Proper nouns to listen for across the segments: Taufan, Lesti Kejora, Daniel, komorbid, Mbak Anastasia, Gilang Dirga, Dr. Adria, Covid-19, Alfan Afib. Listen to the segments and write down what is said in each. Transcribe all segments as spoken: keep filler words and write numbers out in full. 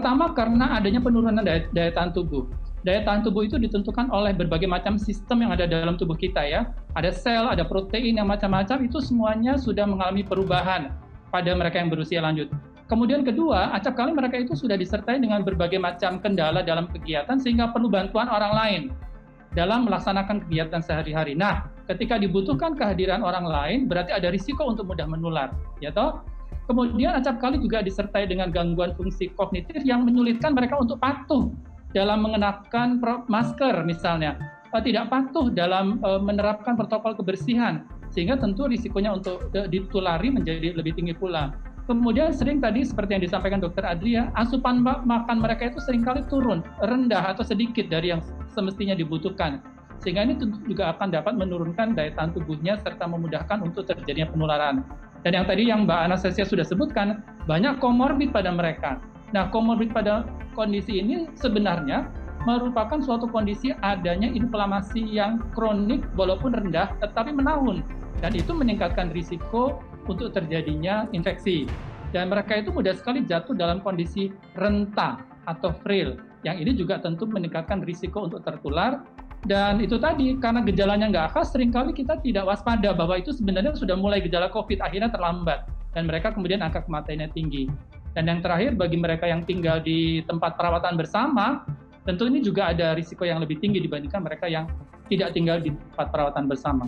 pertama karena adanya penurunan daya, daya tahan tubuh. Daya tahan tubuh itu ditentukan oleh berbagai macam sistem yang ada dalam tubuh kita ya. Ada sel, ada protein, yang macam-macam, itu semuanya sudah mengalami perubahan pada mereka yang berusia lanjut. Kemudian kedua, acapkali mereka itu sudah disertai dengan berbagai macam kendala dalam kegiatan sehingga perlu bantuan orang lain dalam melaksanakan kegiatan sehari-hari. Nah, ketika dibutuhkan kehadiran orang lain, berarti ada risiko untuk mudah menular, ya toh? Kemudian acapkali juga disertai dengan gangguan fungsi kognitif yang menyulitkan mereka untuk patuh dalam mengenakan masker misalnya, tidak patuh dalam menerapkan protokol kebersihan, sehingga tentu risikonya untuk ditulari menjadi lebih tinggi pula. Kemudian sering tadi seperti yang disampaikan dokter Adria, asupan makan mereka itu seringkali turun, rendah atau sedikit dari yang semestinya dibutuhkan. Sehingga ini juga akan dapat menurunkan daya tahan tubuhnya serta memudahkan untuk terjadinya penularan. Dan yang tadi yang Mbak Anastasia sudah sebutkan, banyak komorbid pada mereka. Nah, komorbid pada kondisi ini sebenarnya merupakan suatu kondisi adanya inflamasi yang kronik walaupun rendah tetapi menahun. Dan itu meningkatkan risiko untuk terjadinya infeksi, dan mereka itu mudah sekali jatuh dalam kondisi rentah atau frail, yang ini juga tentu meningkatkan risiko untuk tertular. Dan itu tadi, karena gejalanya nggak khas, seringkali kita tidak waspada bahwa itu sebenarnya sudah mulai gejala COVID, akhirnya terlambat, dan mereka kemudian angka kematiannya tinggi. Dan yang terakhir, bagi mereka yang tinggal di tempat perawatan bersama, tentu ini juga ada risiko yang lebih tinggi dibandingkan mereka yang tidak tinggal di tempat perawatan bersama.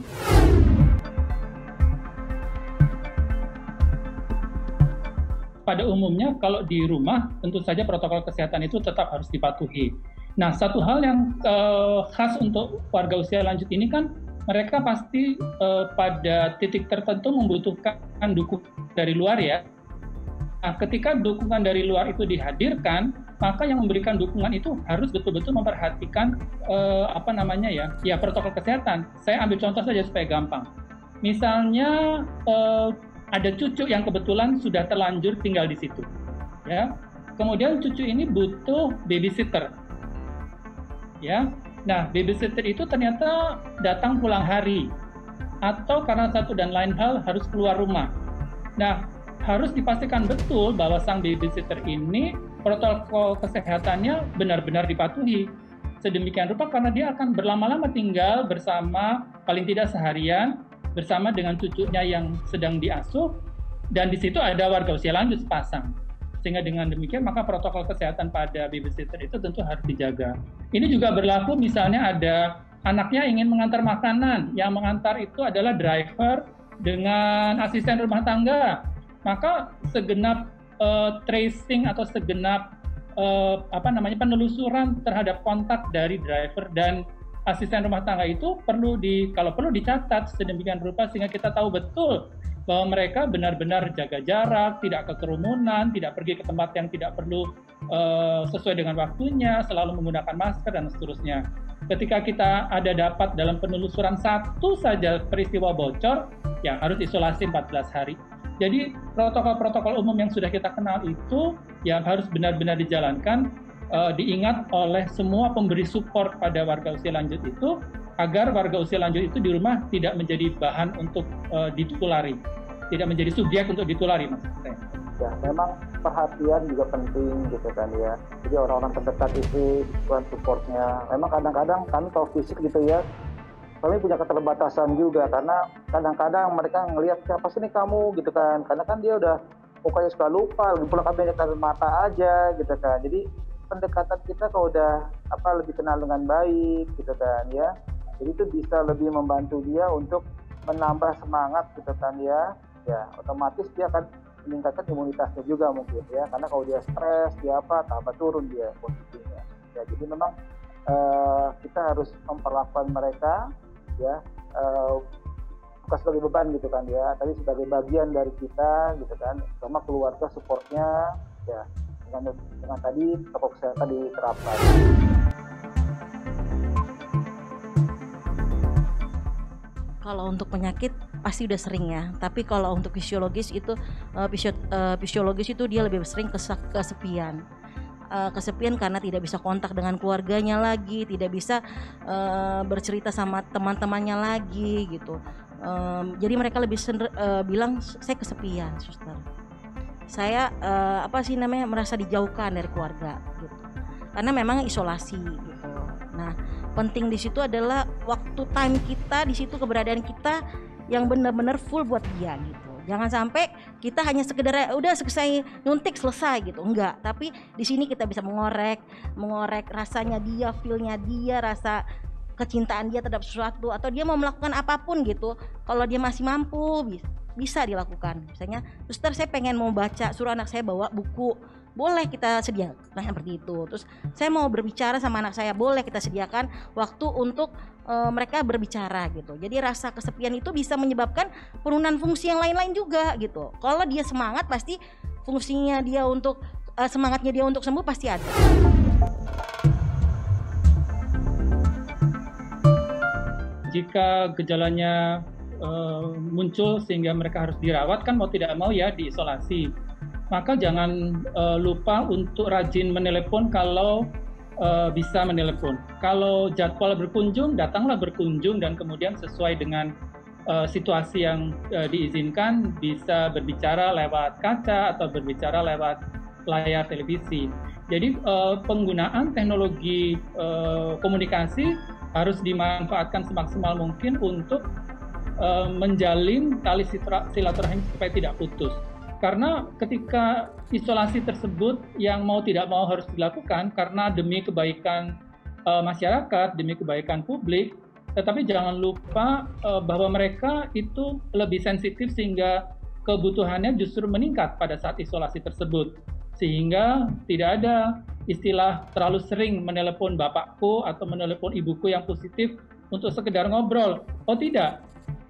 Pada umumnya kalau di rumah tentu saja protokol kesehatan itu tetap harus dipatuhi. Nah, satu hal yang eh, khas untuk warga usia lanjut ini kan mereka pasti eh, pada titik tertentu membutuhkan dukungan dari luar ya. Nah, ketika dukungan dari luar itu dihadirkan, maka yang memberikan dukungan itu harus betul-betul memperhatikan eh, apa namanya ya, ya protokol kesehatan. Saya ambil contoh saja supaya gampang. Misalnya eh, ada cucu yang kebetulan sudah terlanjur tinggal di situ, ya. Kemudian cucu ini butuh babysitter, ya. Nah, babysitter itu ternyata datang pulang hari, atau karena satu dan lain hal harus keluar rumah. Nah, harus dipastikan betul bahwa sang babysitter ini protokol kesehatannya benar-benar dipatuhi. Sedemikian rupa karena dia akan berlama-lama tinggal bersama, paling tidak seharian, bersama dengan cucunya yang sedang diasuh, dan di situ ada warga usia lanjut sepasang. Sehingga dengan demikian maka protokol kesehatan pada babysitter itu tentu harus dijaga. Ini juga berlaku misalnya ada anaknya ingin mengantar makanan, yang mengantar itu adalah driver dengan asisten rumah tangga. Maka segenap uh, tracing atau segenap uh, apa namanya penelusuran terhadap kontak dari driver dan asisten rumah tangga itu perlu di, kalau perlu dicatat sedemikian rupa sehingga kita tahu betul bahwa mereka benar-benar jaga jarak, tidak ke kerumunan, tidak pergi ke tempat yang tidak perlu uh, sesuai dengan waktunya, selalu menggunakan masker dan seterusnya. Ketika kita ada dapat dalam penelusuran satu saja peristiwa bocor, ya harus isolasi empat belas hari. Jadi protokol-protokol umum yang sudah kita kenal itu yang harus benar-benar dijalankan, diingat oleh semua pemberi support pada warga usia lanjut itu agar warga usia lanjut itu di rumah tidak menjadi bahan untuk uh, ditulari, tidak menjadi subjek untuk ditulari, maksud saya. Ya, memang perhatian juga penting gitu kan ya. Jadi orang-orang terdekat itu bukan supportnya. Memang kadang-kadang kami tahu fisik gitu ya. Kami punya keterbatasan juga karena kadang-kadang mereka ngelihat siapa sih nih kamu gitu kan. Karena kan dia udah mukanya suka lupa, lagi pula kami dekat mata aja gitu kan. Jadi pendekatan kita kalau udah apa lebih kenal dengan baik gitu kan ya, jadi itu bisa lebih membantu dia untuk menambah semangat gitu kan ya, ya otomatis dia akan meningkatkan imunitasnya juga mungkin ya, karena kalau dia stres dia apa tambah turun dia posisinya ya. Jadi memang uh, kita harus memperlakukan mereka ya uh, bukan sebagai beban gitu kan ya, tapi sebagai bagian dari kita gitu kan, sama keluarga supportnya ya. Dengan, dengan tadi protokol kesehatan diterapkan. Kalau untuk penyakit pasti udah sering ya, tapi kalau untuk fisiologis itu uh, fisio, uh, fisiologis itu dia lebih sering kesepian. Uh, kesepian karena tidak bisa kontak dengan keluarganya lagi, tidak bisa uh, bercerita sama teman-temannya lagi gitu. Um, jadi mereka lebih sender, uh, bilang saya kesepian, suster. saya eh, apa sih namanya merasa dijauhkan dari keluarga gitu, karena memang isolasi gitu. Nah, penting di situ adalah waktu time kita di situ, keberadaan kita yang benar-benar full buat dia gitu. Jangan sampai kita hanya sekedar udah selesai nyuntik selesai gitu, enggak. Tapi di sini kita bisa mengorek, mengorek rasanya dia, feelnya dia, rasa kecintaan dia terhadap sesuatu, atau dia mau melakukan apapun gitu. Kalau dia masih mampu bisa, bisa dilakukan. Misalnya, suster saya pengen mau baca, suruh anak saya bawa buku, boleh kita sediakan seperti itu. Terus saya mau berbicara sama anak saya, boleh kita sediakan waktu untuk e, mereka berbicara gitu. Jadi rasa kesepian itu bisa menyebabkan penurunan fungsi yang lain-lain juga gitu. Kalau dia semangat, pasti fungsinya dia untuk e, semangatnya dia untuk sembuh pasti ada. Jika gejalanya e, muncul sehingga mereka harus dirawat, kan mau tidak mau ya diisolasi. Maka jangan uh, lupa untuk rajin menelepon kalau uh, bisa menelepon. Kalau jadwal berkunjung, datanglah berkunjung dan kemudian sesuai dengan uh, situasi yang uh, diizinkan, bisa berbicara lewat kaca atau berbicara lewat layar televisi. Jadi uh, penggunaan teknologi uh, komunikasi harus dimanfaatkan semaksimal mungkin untuk uh, menjalin tali silaturahim supaya tidak putus. Karena ketika isolasi tersebut yang mau tidak mau harus dilakukan karena demi kebaikan uh, masyarakat, demi kebaikan publik, tetapi jangan lupa uh, bahwa mereka itu lebih sensitif sehingga kebutuhannya justru meningkat pada saat isolasi tersebut. Sehingga tidak ada istilah terlalu sering menelepon bapakku atau menelepon ibuku yang positif untuk sekedar ngobrol. Oh tidak,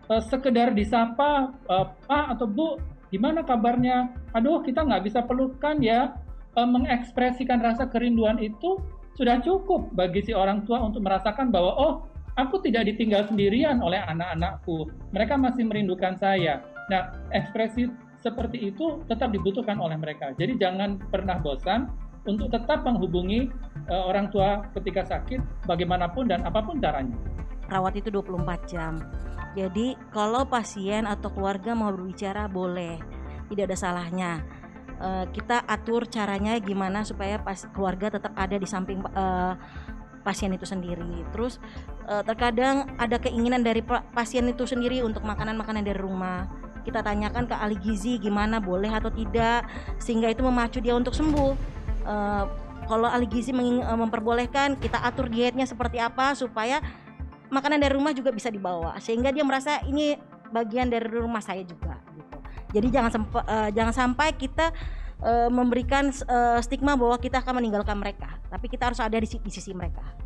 uh, sekedar disapa, uh, Pak atau Bu, gimana kabarnya? Aduh, kita nggak bisa pelukan ya. E, mengekspresikan rasa kerinduan itu sudah cukup bagi si orang tua untuk merasakan bahwa, oh, aku tidak ditinggal sendirian oleh anak-anakku. Mereka masih merindukan saya. Nah, ekspresi seperti itu tetap dibutuhkan oleh mereka. Jadi jangan pernah bosan untuk tetap menghubungi e, orang tua ketika sakit, bagaimanapun dan apapun caranya. Rawat itu dua puluh empat jam. Jadi kalau pasien atau keluarga mau berbicara boleh, tidak ada salahnya. E, kita atur caranya gimana supaya pas, keluarga tetap ada di samping e, pasien itu sendiri. Terus e, terkadang ada keinginan dari pasien itu sendiri untuk makanan-makanan dari rumah. Kita tanyakan ke ahli gizi gimana, boleh atau tidak, sehingga itu memacu dia untuk sembuh. E, kalau ahli gizi memperbolehkan, kita atur dietnya seperti apa supaya makanan dari rumah juga bisa dibawa, sehingga dia merasa ini bagian dari rumah saya juga gitu. Jadi jangan sempa, uh, jangan sampai kita uh, memberikan uh, stigma bahwa kita akan meninggalkan mereka, tapi kita harus ada di, di sisi mereka.